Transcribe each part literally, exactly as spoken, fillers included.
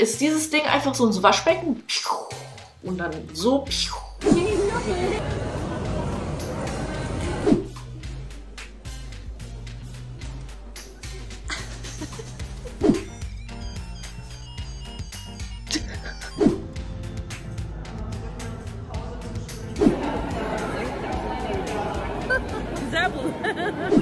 ist dieses Ding einfach so ins Waschbecken und dann so.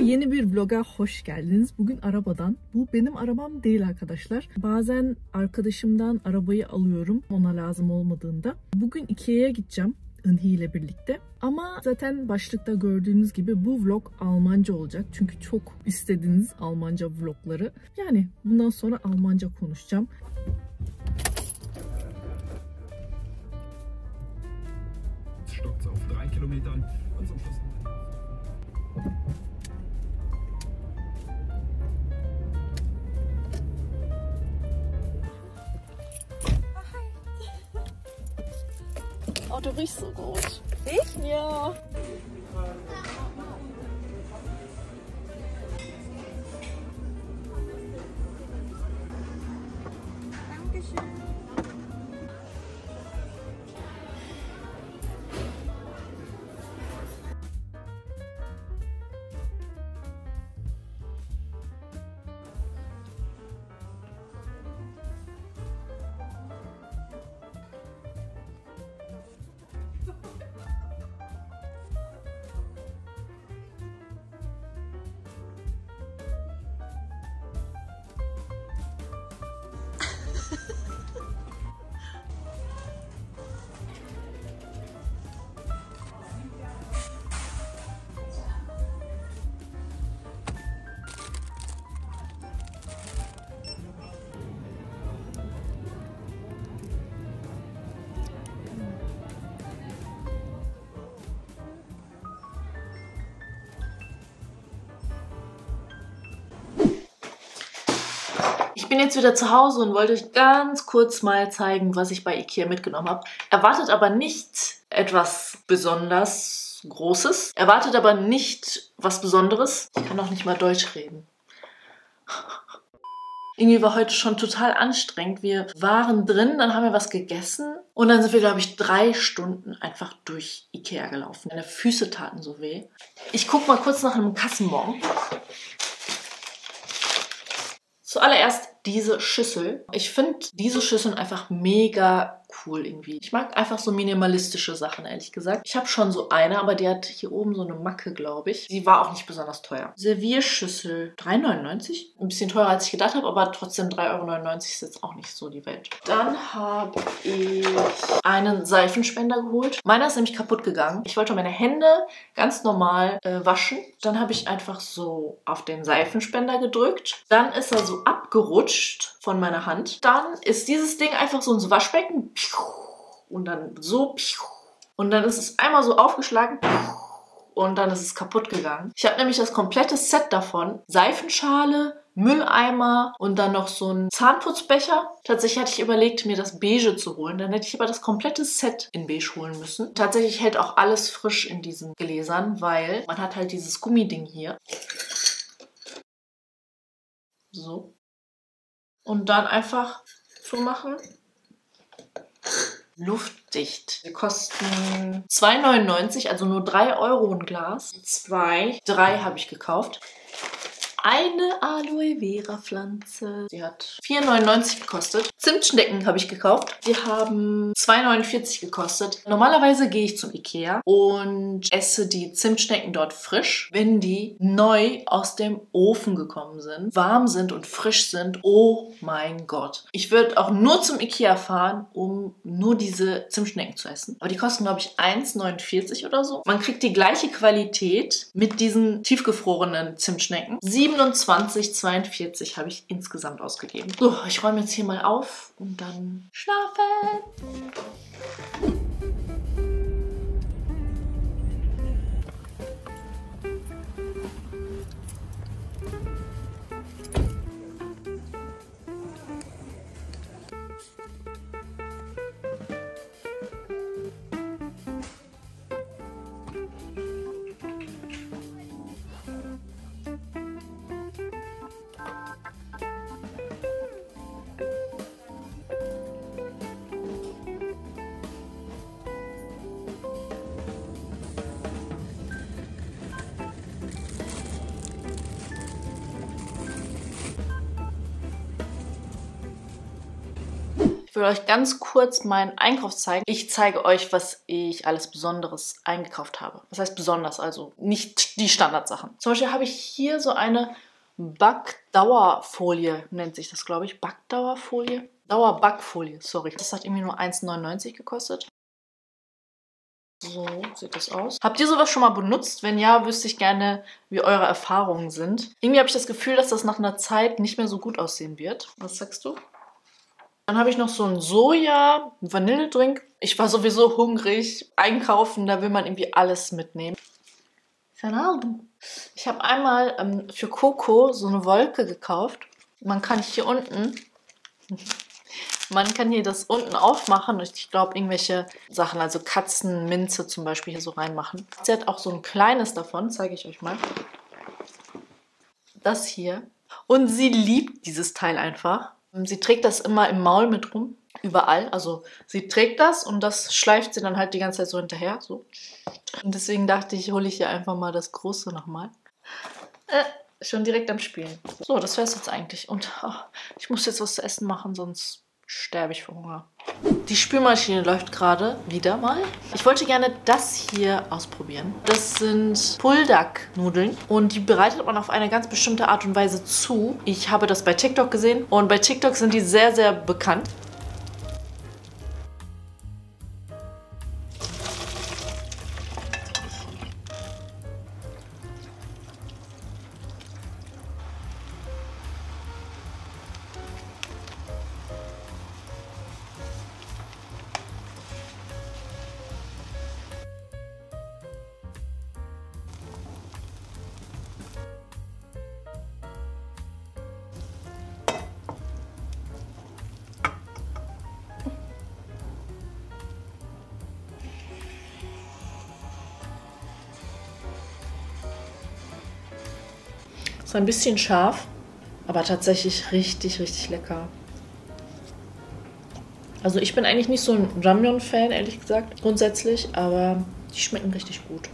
Yeni bir vloga hoş geldiniz. Bugün arabadan. Bu benim arabam değil arkadaşlar. Bazen arkadaşımdan arabayı alıyorum ona lazım olmadığında. Bugün Ikea'ya gideceğim Inhi ile birlikte. Ama zaten başlıkta gördüğünüz gibi bu vlog Almanca olacak. Çünkü çok istediğiniz Almanca vlogları. Yani bundan sonra Almanca konuşacağım. Oh, du riechst so gut. Ich? Ja. Dankeschön. Ich bin jetzt wieder zu Hause und wollte euch ganz kurz mal zeigen, was ich bei Ikea mitgenommen habe. Erwartet aber nicht etwas besonders Großes. Erwartet aber nicht was Besonderes. Ich kann auch nicht mal Deutsch reden. Irgendwie war heute schon total anstrengend. Wir waren drin, dann haben wir was gegessen und dann sind wir, glaube ich, drei Stunden einfach durch Ikea gelaufen. Meine Füße taten so weh. Ich gucke mal kurz nach einem Kassenbon. Zuallererst diese Schüssel. Ich finde diese Schüsseln einfach mega cool irgendwie. Ich mag einfach so minimalistische Sachen, ehrlich gesagt. Ich habe schon so eine, aber die hat hier oben so eine Macke, glaube ich. Sie war auch nicht besonders teuer. Servierschüssel drei neunundneunzig. Ein bisschen teurer, als ich gedacht habe, aber trotzdem drei neunundneunzig Euro ist jetzt auch nicht so die Welt. Dann habe ich einen Seifenspender geholt. Meiner ist nämlich kaputt gegangen. Ich wollte meine Hände ganz normal äh, waschen. Dann habe ich einfach so auf den Seifenspender gedrückt. Dann ist er so abgerutscht von meiner Hand. Dann ist dieses Ding einfach so ins Waschbecken und dann so und dann ist es einmal so aufgeschlagen und dann ist es kaputt gegangen. Ich habe nämlich das komplette Set davon. Seifenschale, Mülleimer und dann noch so einen Zahnputzbecher. Tatsächlich hatte ich überlegt, mir das Beige zu holen. Dann hätte ich aber das komplette Set in Beige holen müssen. Tatsächlich hält auch alles frisch in diesen Gläsern, weil man hat halt dieses Gummiding hier. So. Und dann einfach so machen. Luftdicht. Die kosten zwei neunundneunzig, also nur drei Euro ein Glas. Zwei, drei habe ich gekauft. Eine Aloe Vera Pflanze. Die hat vier neunundneunzig gekostet. Zimtschnecken habe ich gekauft. Die haben zwei neunundvierzig gekostet. Normalerweise gehe ich zum Ikea und esse die Zimtschnecken dort frisch, wenn die neu aus dem Ofen gekommen sind, warm sind und frisch sind. Oh mein Gott. Ich würde auch nur zum Ikea fahren, um nur diese Zimtschnecken zu essen. Aber die kosten, glaube ich, eins neunundvierzig oder so. Man kriegt die gleiche Qualität mit diesen tiefgefrorenen Zimtschnecken. siebenundzwanzig Euro zweiundvierzig habe ich insgesamt ausgegeben. So, ich räume jetzt hier mal auf und dann schlafen. will euch ganz kurz meinen Einkauf zeigen. Ich zeige euch, was ich alles Besonderes eingekauft habe. Das heißt besonders, also nicht die Standardsachen. Zum Beispiel habe ich hier so eine Backdauerfolie, nennt sich das, glaube ich. Backdauerfolie? Dauerbackfolie, sorry. Das hat irgendwie nur eins neunundneunzig gekostet. So sieht das aus. Habt ihr sowas schon mal benutzt? Wenn ja, wüsste ich gerne, wie eure Erfahrungen sind. Irgendwie habe ich das Gefühl, dass das nach einer Zeit nicht mehr so gut aussehen wird. Was sagst du? Dann habe ich noch so einen Soja-Vanilledrink. Ich war sowieso hungrig. Einkaufen, da will man irgendwie alles mitnehmen. Ich habe einmal ähm, für Coco so eine Wolke gekauft. Man kann hier unten... Man kann hier das unten aufmachen und ich glaube irgendwelche Sachen, also Katzenminze zum Beispiel hier so reinmachen. Sie hat auch so ein kleines davon, zeige ich euch mal. Das hier. Und sie liebt dieses Teil einfach. Sie trägt das immer im Maul mit rum, überall. Also sie trägt das und das schleift sie dann halt die ganze Zeit so hinterher. So. Und deswegen dachte ich, hole ich ihr einfach mal das Große nochmal. Äh. Schon direkt am Spielen. So, das wäre es jetzt eigentlich. Und oh, ich muss jetzt was zu essen machen, sonst sterbe ich vor Hunger. Die Spülmaschine läuft gerade wieder mal. Ich wollte gerne das hier ausprobieren. Das sind Buldak-Nudeln und die bereitet man auf eine ganz bestimmte Art und Weise zu. Ich habe das bei TikTok gesehen und bei TikTok sind die sehr, sehr bekannt. Ist ein bisschen scharf, aber tatsächlich richtig, richtig lecker. Also ich bin eigentlich nicht so ein Ramyeon-Fan, ehrlich gesagt, grundsätzlich, aber die schmecken richtig gut.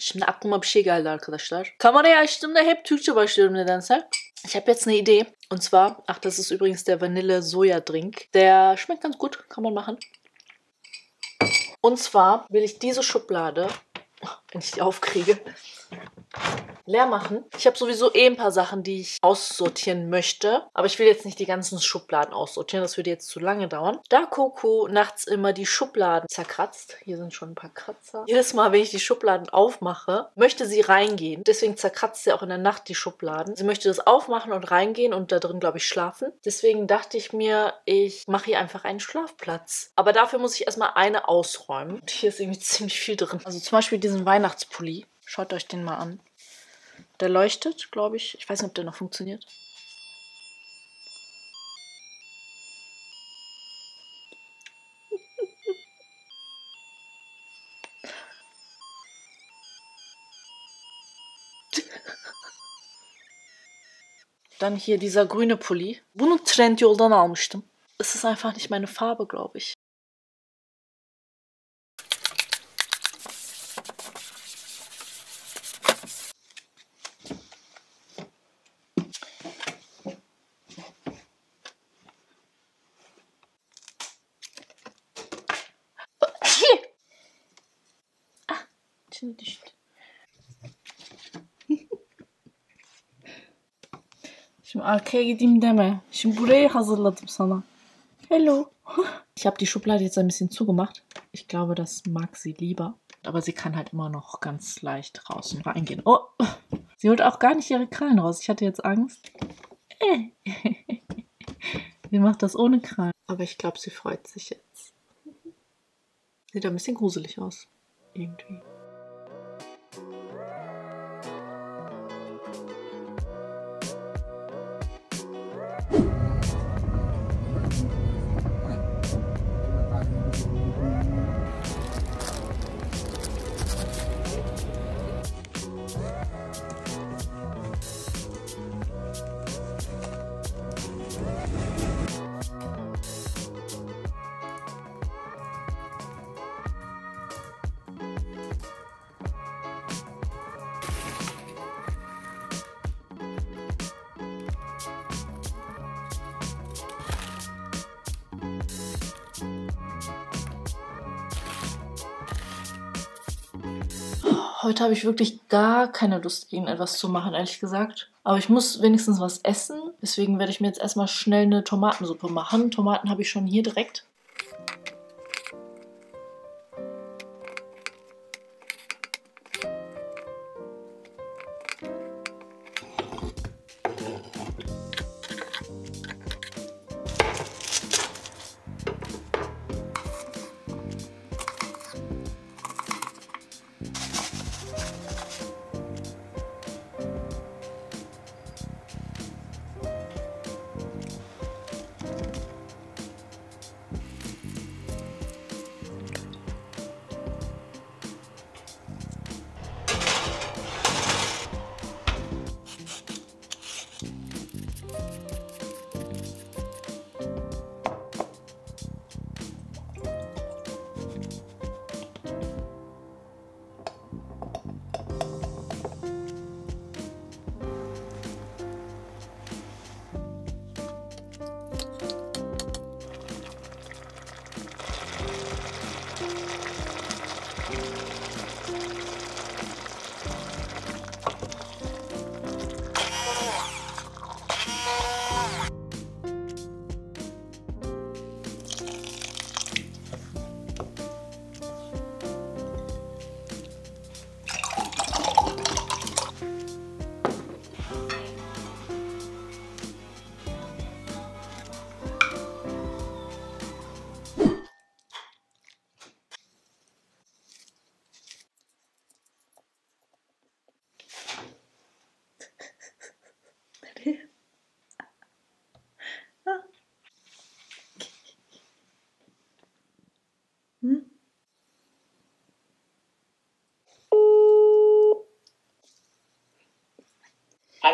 Şimdi aklıma bir şey geldi arkadaşlar. Kamerayı açtığımda hep Türkçe başlıyorum nedense. Ich habe jetzt eine Idee. Und zwar, ach, das ist übrigens der Vanille-Soja-Drink. Der schmeckt ganz gut, kann man machen. Und zwar will ich diese Schublade, wenn ich die aufkriege, leer machen. Ich habe sowieso eh ein paar Sachen, die ich aussortieren möchte. Aber ich will jetzt nicht die ganzen Schubladen aussortieren. Das würde jetzt zu lange dauern. Da Coco nachts immer die Schubladen zerkratzt. Hier sind schon ein paar Kratzer. Jedes Mal, wenn ich die Schubladen aufmache, möchte sie reingehen. Deswegen zerkratzt sie auch in der Nacht die Schubladen. Sie möchte das aufmachen und reingehen und da drin, glaube ich, schlafen. Deswegen dachte ich mir, ich mache hier einfach einen Schlafplatz. Aber dafür muss ich erstmal eine ausräumen. Und hier ist irgendwie ziemlich viel drin. Also zum Beispiel diesen Weihnachtspulli. Schaut euch den mal an. Der leuchtet, glaube ich. Ich weiß nicht, ob der noch funktioniert. Dann hier dieser grüne Pulli. Bunu Trendyol'dan almıştım. Es ist einfach nicht meine Farbe, glaube ich. İçine düştü. Şimdi arkaya gideyim deme. Şimdi burayı hazırladım sana. Hello. Ich habe die Schublade jetzt ein bisschen zugemacht. Ich glaube, das mag sie lieber. Aber sie kann halt immer noch ganz leicht raus und reingehen. Oh, sie holt auch gar nicht ihre Krallen raus. Ich hatte jetzt Angst. Sie macht das ohne Krallen. Aber ich glaube, sie freut sich jetzt. Sieht ein bisschen gruselig aus. Irgendwie. Heute habe ich wirklich gar keine Lust, irgendetwas zu machen, ehrlich gesagt. Aber ich muss wenigstens was essen. Deswegen werde ich mir jetzt erstmal schnell eine Tomatensuppe machen. Tomaten habe ich schon hier direkt.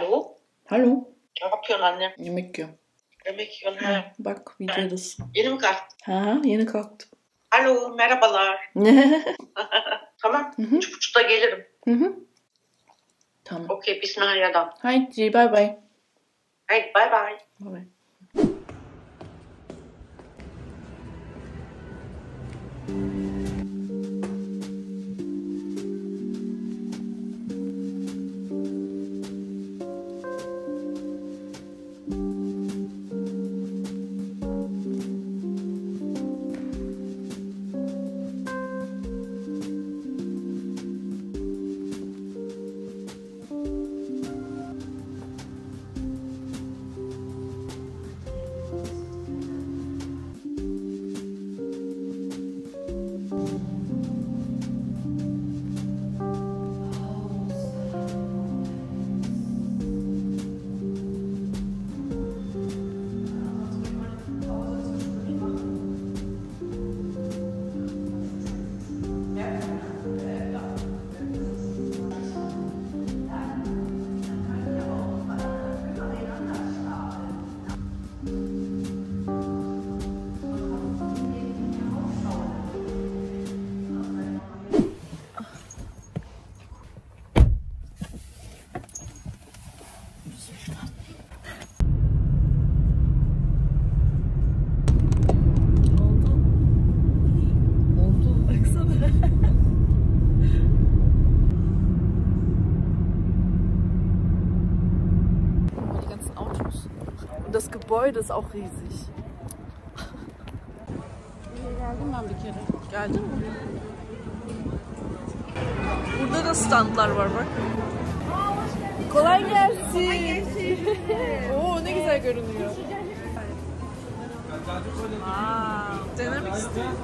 Hallo? Hallo? Ne yapıyorsun anne? Yemek yiyorum. Yemek yiyorsun ha. Bak videodasın. Yeni mi kalktın? Ha, yeni kalktım. Alo, merhabalar. Tamam, üç buçukta gelirim. Hı hı. Tamam. Okey, bismillahirrahmanirrahim. Haydi, bye bye. Haydi, bye bye. Bye bye. Das Gebäude ist auch riesig. Geldin mi? Burada da standlar var bak. Kolay gelsin. Oo, ne güzel görünüyor. Wow. Denemek istiyorum.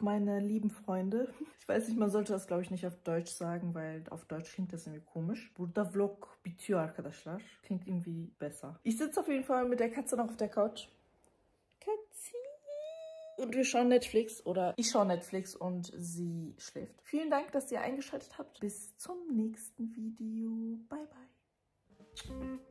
Meine lieben Freunde. Ich Ich weiß nicht, man sollte das glaube ich nicht auf Deutsch sagen, weil auf Deutsch klingt das irgendwie komisch. Burada vlog bitiyor arkadaşlar. Klingt irgendwie besser. Ich sitze auf jeden Fall mit der Katze noch auf der Couch. Katzi. Und wir schauen Netflix oder ich schaue Netflix und sie schläft. Vielen Dank, dass ihr eingeschaltet habt. Bis zum nächsten Video. Bye, bye.